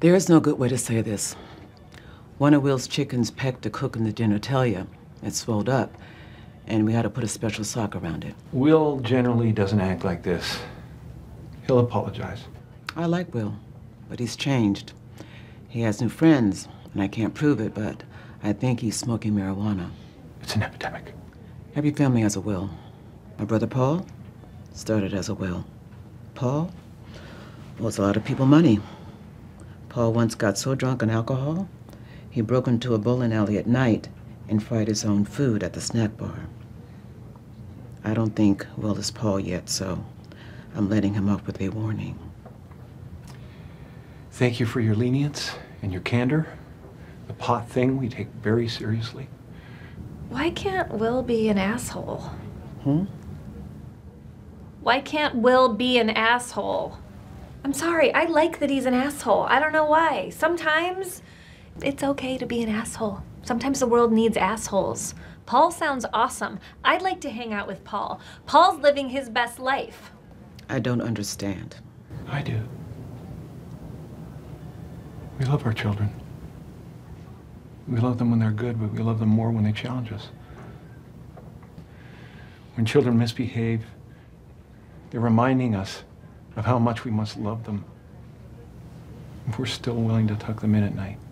There is no good way to say this. One of Will's chickens pecked a cook in the dinner tellia. It swelled up, and we had to put a special sock around it. Will generally doesn't act like this. He'll apologize. I like Will, but he's changed. He has new friends, and I can't prove it, but I think he's smoking marijuana. It's an epidemic. Every family has a Will. My brother Paul started as a Will. Paul owes a lot of people money. Paul once got so drunk on alcohol, he broke into a bowling alley at night and fried his own food at the snack bar. I don't think Will is Paul yet, so I'm letting him off with a warning. Thank you for your lenience and your candor. The pot thing we take very seriously. Why can't Will be an asshole? Why can't Will be an asshole? I'm sorry, I like that he's an asshole. I don't know why. Sometimes it's okay to be an asshole. Sometimes the world needs assholes. Paul sounds awesome. I'd like to hang out with Paul. Paul's living his best life. I don't understand. I do. We love our children. We love them when they're good, but we love them more when they challenge us. When children misbehave, they're reminding us of how much we must love them. If we're still willing to tuck them in at night.